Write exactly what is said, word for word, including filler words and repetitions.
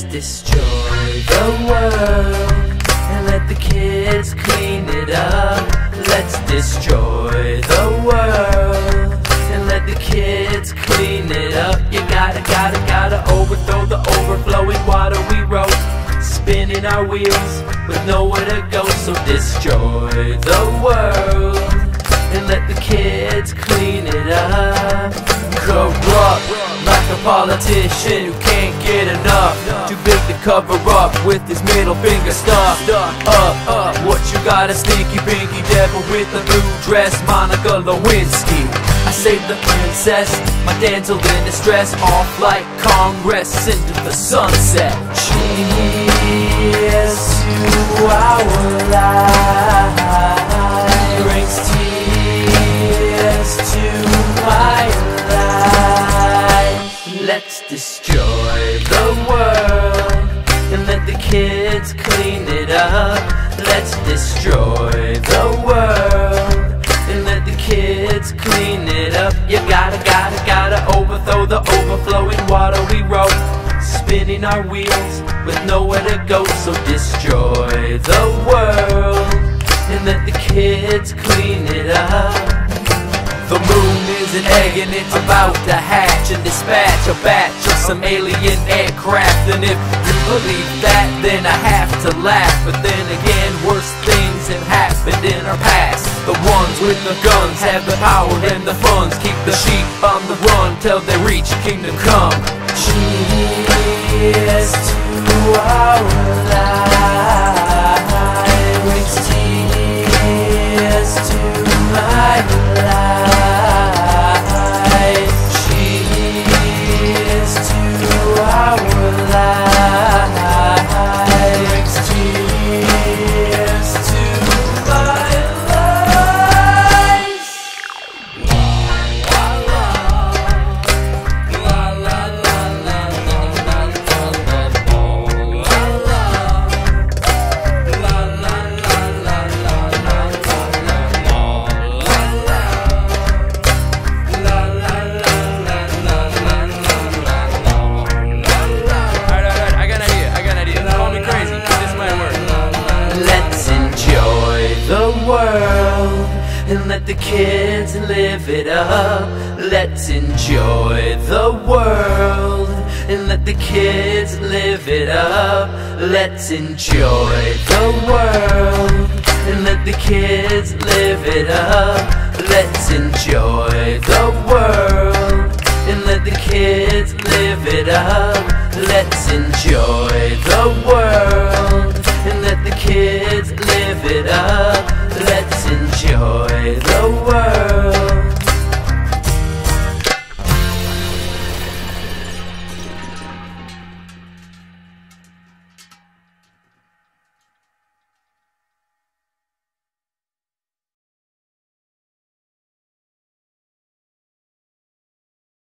Let's destroy the world and let the kids clean it up. Let's destroy the world and let the kids clean it up. You gotta, gotta, gotta overthrow the overflowing water we wrote, spinning our wheels with nowhere to go. So destroy the world and let the kids clean it up. Corrupt like a politician who can't get enough, too big to cover up with his middle finger stuffed up. Up, what you got is stinky pinky devil with a new dress, Monica Lewinsky. I saved the princess, my damsel in distress, off like Congress into the sunset. Cheers to our life, brings tears to my life. Let's destroy the world and let the kids clean it up. Let's destroy the world and let the kids clean it up. You gotta, gotta, gotta overthrow the overflowing water we wrote, spinning our wheels with nowhere to go. So destroy the world and let the kids clean it up. The moon is an egg and it's about to hatch and dispatch a batch of some alien aircraft. And if you believe that, then I have to laugh. But then again, worse things have happened in our past. The ones with the guns have the power and the funds, keep the sheep on the run till they reach kingdom come. Cheers to our lives, tears to my life. World and let the kids live it up. Let's enjoy the world and let the kids live it up. Let's enjoy the world and let the kids live it up. Let's enjoy the world and let the kids live it up. Let's enjoy the world and let the kids live it up. Let's enjoy the world.